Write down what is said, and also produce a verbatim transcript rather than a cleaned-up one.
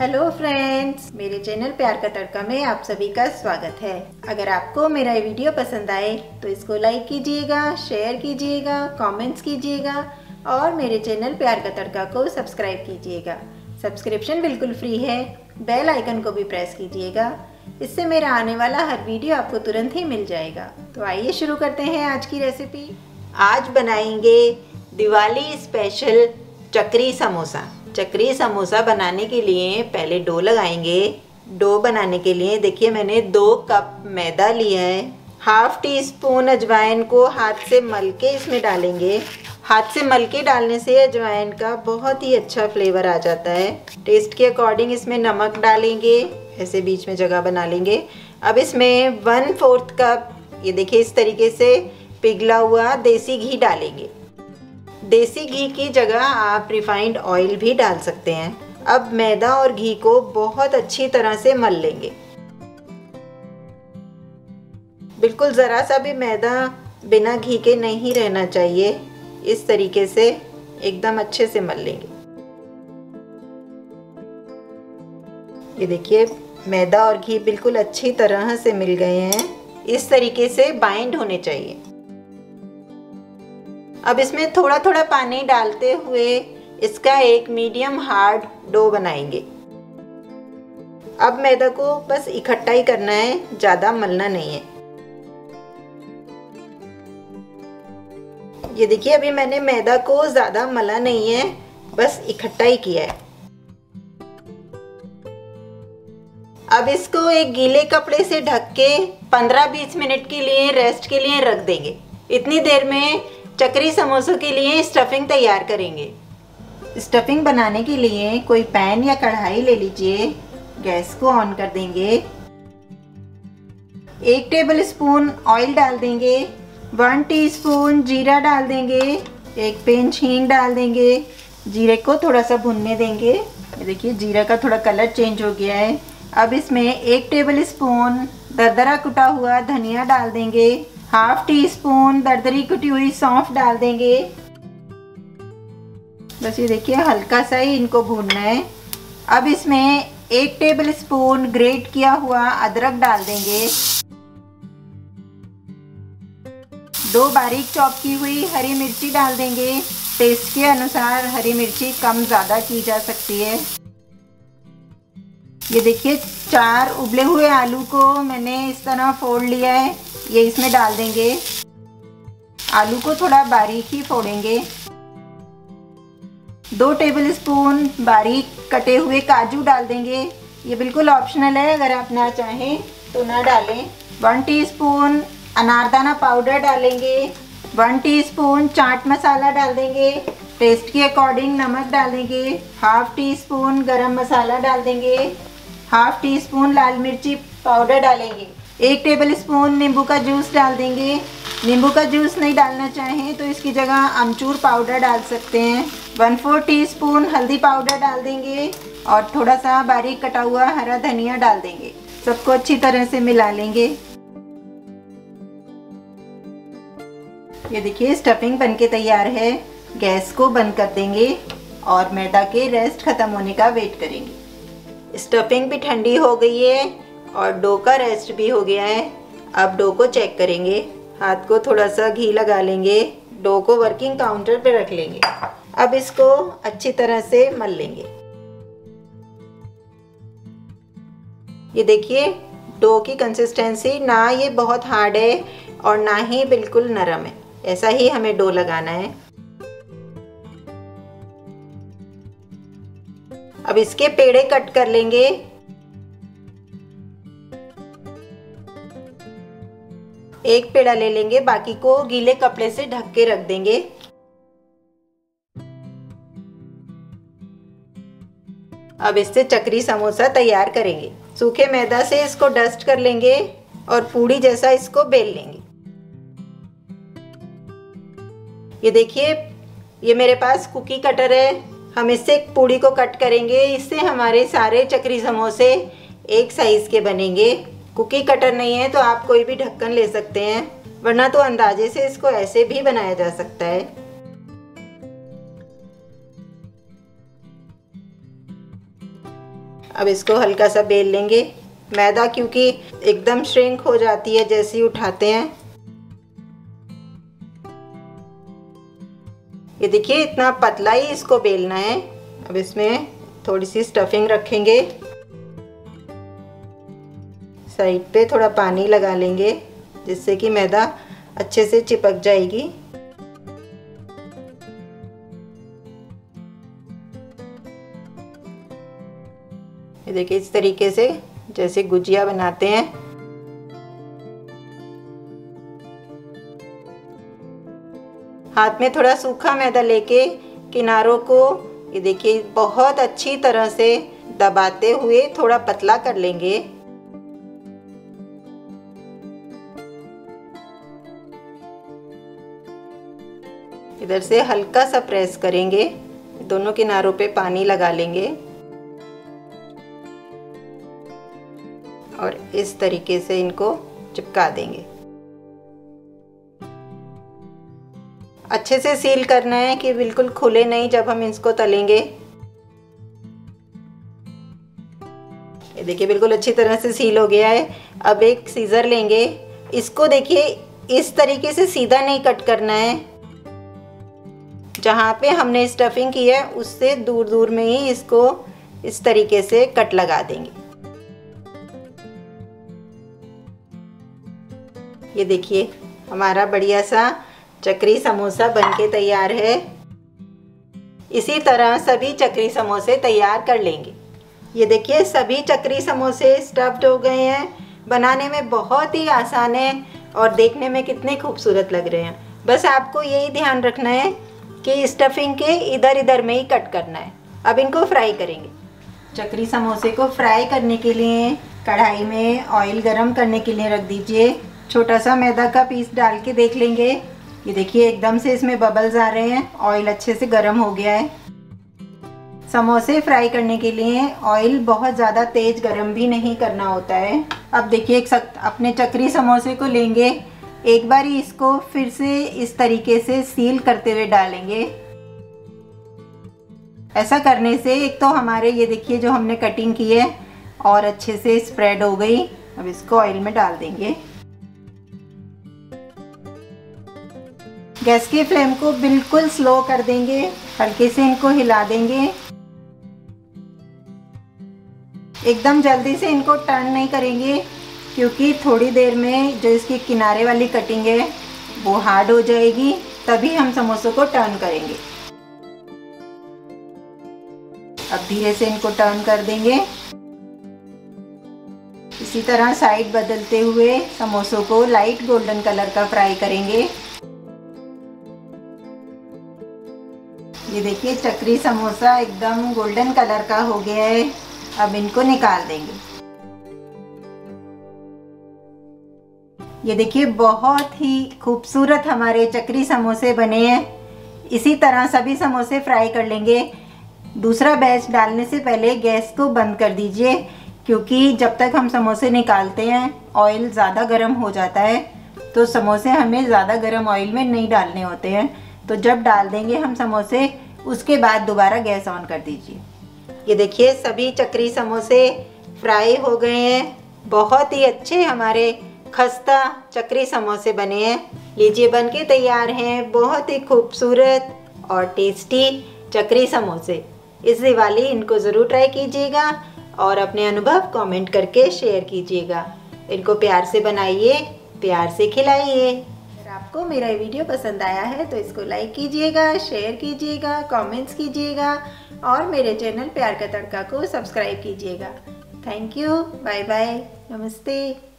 Hello friends, मेरे channel प्यार का तड़का में आप सभी का स्वागत है। अगर आपको मेरा ये वीडियो पसंद आए तो इसको लाइक कीजिएगा, शेयर कीजिएगा, कमेंट्स कीजिएगा और मेरे चैनल प्यार का तड़का को सब्सक्राइब कीजिएगा। सब्सक्रिप्शन बिल्कुल फ्री है। बेल आइकन को भी प्रेस कीजिएगा, इससे मेरा आने वाला हर वीडियो आपको तुरंत ही मिल जाएगा। तो आइए शुरू करते हैं आज की रेसिपी। आज बनाएंगे दिवाली स्पेशल चकरी समोसा। चकरी समोसा बनाने के लिए पहले डो लगाएंगे। डो बनाने के लिए देखिए मैंने दो कप मैदा लिया है, हाफ टी स्पून अजवाइन को हाथ से मल के इसमें डालेंगे। हाथ से मल के डालने से अजवाइन का बहुत ही अच्छा फ्लेवर आ जाता है। टेस्ट के अकॉर्डिंग इसमें नमक डालेंगे, ऐसे बीच में जगह बना लेंगे। अब इसमें वन फोर्थ कप, ये देखिए इस तरीके से पिघला हुआ देसी घी डालेंगे। देसी घी की जगह आप रिफाइंड ऑयल भी डाल सकते हैं। अब मैदा और घी को बहुत अच्छी तरह से मल लेंगे। बिल्कुल ज़रा सा भी मैदा बिना घी के नहीं रहना चाहिए। इस तरीके से एकदम अच्छे से मल लेंगे। ये देखिए मैदा और घी बिल्कुल अच्छी तरह से मिल गए हैं। इस तरीके से बाइंड होने चाहिए। अब इसमें थोड़ा थोड़ा पानी डालते हुए इसका एक मीडियम हार्ड डो बनाएंगे। अब मैदा को बस इकट्ठा ही करना है, ज़्यादा मलना नहीं है। ये देखिए अभी मैंने मैदा को ज़्यादा मला नहीं है, बस इकट्ठा ही किया है। अब इसको एक गीले कपड़े से ढक के पंद्रह बीस मिनट के लिए रेस्ट के लिए रख देंगे। इतनी देर में चकरी समोसों के लिए स्टफिंग तैयार करेंगे। स्टफिंग बनाने के लिए कोई पैन या कढ़ाई ले लीजिए। गैस को ऑन कर देंगे। एक टेबल स्पून ऑयल डाल देंगे, वन टीस्पून जीरा डाल देंगे, एक पिंच हींग डाल देंगे। जीरे को थोड़ा सा भुनने देंगे। देखिए जीरा का थोड़ा कलर चेंज हो गया है। अब इसमें एक टेबल स्पून दरदरा कुटा हुआ धनिया डाल देंगे, हाफ टी स्पून दरदरी कुटी हुई सौंफ डाल देंगे। बस ये देखिए हल्का सा ही इनको भूनना है। अब इसमें एक टेबल स्पून ग्रेट किया हुआ अदरक डाल देंगे, दो बारीक चॉप की हुई हरी मिर्ची डाल देंगे। टेस्ट के अनुसार हरी मिर्ची कम ज़्यादा की जा सकती है। ये देखिए चार उबले हुए आलू को मैंने इस तरह फोड़ लिया है, ये इसमें डाल देंगे। आलू को थोड़ा बारीक ही फोड़ेंगे। दो टेबलस्पून बारीक कटे हुए काजू डाल देंगे। ये बिल्कुल ऑप्शनल है, अगर आप ना चाहें तो ना डालें। वन टीस्पून अनारदाना पाउडर डालेंगे, वन टीस्पून चाट मसाला डाल देंगे, टेस्ट के अकॉर्डिंग नमक डाल देंगे, हाफ टी स्पून गरम मसाला डाल देंगे, हाफ टी स्पून लाल मिर्ची पाउडर डालेंगे, एक टेबल स्पून नींबू का जूस डाल देंगे। नींबू का जूस नहीं डालना चाहें तो इसकी जगह अमचूर पाउडर डाल सकते हैं। वन फोर टी स्पून हल्दी पाउडर डाल देंगे और थोड़ा सा बारीक कटा हुआ हरा धनिया डाल देंगे। सबको अच्छी तरह से मिला लेंगे। ये देखिए स्टफिंग बनके तैयार है। गैस को बंद कर देंगे और मैदा के रेस्ट खत्म होने का वेट करेंगे। स्टफिंग भी ठंडी हो गई है और डो का रेस्ट भी हो गया है। अब डो को चेक करेंगे। हाथ को थोड़ा सा घी लगा लेंगे। डो को वर्किंग काउंटर पे रख लेंगे। अब इसको अच्छी तरह से मल लेंगे। ये देखिए डो की कंसिस्टेंसी ना ये बहुत हार्ड है और ना ही बिल्कुल नरम है, ऐसा ही हमें डो लगाना है। अब इसके पेड़े कट कर लेंगे। एक पेड़ा ले लेंगे, बाकी को गीले कपड़े से ढक के रख देंगे। अब इससे चकरी समोसा तैयार करेंगे। सूखे मैदा से इसको डस्ट कर लेंगे और पूड़ी जैसा इसको बेल लेंगे। ये देखिए ये मेरे पास कुकी कटर है, हम इससे एक पूड़ी को कट करेंगे। इससे हमारे सारे चकरी समोसे एक साइज के बनेंगे। कुकी कटर नहीं है तो आप कोई भी ढक्कन ले सकते हैं, वरना तो अंदाजे से इसको ऐसे भी बनाया जा सकता है। अब इसको हल्का सा बेल लेंगे। मैदा क्योंकि एकदम श्रिंक हो जाती है जैसे ही उठाते हैं। ये देखिए इतना पतला ही इसको बेलना है। अब इसमें थोड़ी सी स्टफिंग रखेंगे, साइड पे थोड़ा पानी लगा लेंगे जिससे कि मैदा अच्छे से चिपक जाएगी। ये देखिए इस तरीके से जैसे गुजिया बनाते हैं। हाथ में थोड़ा सूखा मैदा लेके किनारों को ये देखिए बहुत अच्छी तरह से दबाते हुए थोड़ा पतला कर लेंगे। इधर से हल्का सा प्रेस करेंगे, दोनों किनारों पे पानी लगा लेंगे और इस तरीके से इनको चिपका देंगे। अच्छे से सील करना है कि बिल्कुल खुले नहीं जब हम इसको तलेंगे। ये देखिए बिल्कुल अच्छी तरह से सील हो गया है। अब एक सीजर लेंगे, इसको देखिए इस तरीके से सीधा नहीं कट करना है, जहाँ पे हमने स्टफिंग की है उससे दूर दूर में ही इसको इस तरीके से कट लगा देंगे। ये देखिए हमारा बढ़िया सा चकरी समोसा बनके तैयार है। इसी तरह सभी चकरी समोसे तैयार कर लेंगे। ये देखिए सभी चकरी समोसे स्टफ्ड हो गए हैं। बनाने में बहुत ही आसान है और देखने में कितने खूबसूरत लग रहे हैं। बस आपको यही ध्यान रखना है कि स्टफिंग के इधर इधर में ही कट करना है। अब इनको फ्राई करेंगे। चकरी समोसे को फ्राई करने के लिए कढ़ाई में ऑयल गरम करने के लिए रख दीजिए। छोटा सा मैदा का पीस डाल के देख लेंगे। ये देखिए एकदम से इसमें बबल्स आ रहे हैं। ऑयल अच्छे से गर्म हो गया है। समोसे फ्राई करने के लिए ऑयल बहुत ज़्यादा तेज गर्म भी नहीं करना होता है। अब देखिए एक सख्त अपने चकरी समोसे को लेंगे, एक बार ही इसको फिर से इस तरीके से सील करते हुए डालेंगे। ऐसा करने से एक तो हमारे ये देखिए जो हमने कटिंग की है और अच्छे से स्प्रेड हो गई। अब इसको ऑयल में डाल देंगे। गैस की फ्लेम को बिल्कुल स्लो कर देंगे, हल्के से इनको हिला देंगे। एकदम जल्दी से इनको टर्न नहीं करेंगे क्योंकि थोड़ी देर में जो इसकी किनारे वाली कटिंग है वो हार्ड हो जाएगी, तभी हम समोसों को टर्न करेंगे। अब धीरे से इनको टर्न कर देंगे। इसी तरह साइड बदलते हुए समोसों को लाइट गोल्डन कलर का फ्राई करेंगे। ये देखिए चकरी समोसा एकदम गोल्डन कलर का हो गया है। अब इनको निकाल देंगे। ये देखिए बहुत ही खूबसूरत हमारे चकरी समोसे बने हैं। इसी तरह सभी समोसे फ्राई कर लेंगे। दूसरा बैच डालने से पहले गैस को बंद कर दीजिए क्योंकि जब तक हम समोसे निकालते हैं ऑयल ज़्यादा गर्म हो जाता है, तो समोसे हमें ज़्यादा गर्म ऑयल में नहीं डालने होते हैं। तो जब डाल देंगे हम समोसे उसके बाद दोबारा गैस ऑन कर दीजिए। ये देखिए सभी चकरी समोसे फ्राई हो गए हैं। बहुत ही अच्छे हमारे खस्ता चकरी समोसे बने हैं। लीजिए बन के तैयार हैं बहुत ही खूबसूरत और टेस्टी चकरी समोसे। इस दिवाली इनको ज़रूर ट्राई कीजिएगा और अपने अनुभव कमेंट करके शेयर कीजिएगा। इनको प्यार से बनाइए, प्यार से खिलाइए। अगर आपको मेरा वीडियो पसंद आया है तो इसको लाइक कीजिएगा, शेयर कीजिएगा, कमेंट्स कीजिएगा और मेरे चैनल प्यार का तड़का को सब्सक्राइब कीजिएगा। थैंक यू, बाय बाय, नमस्ते।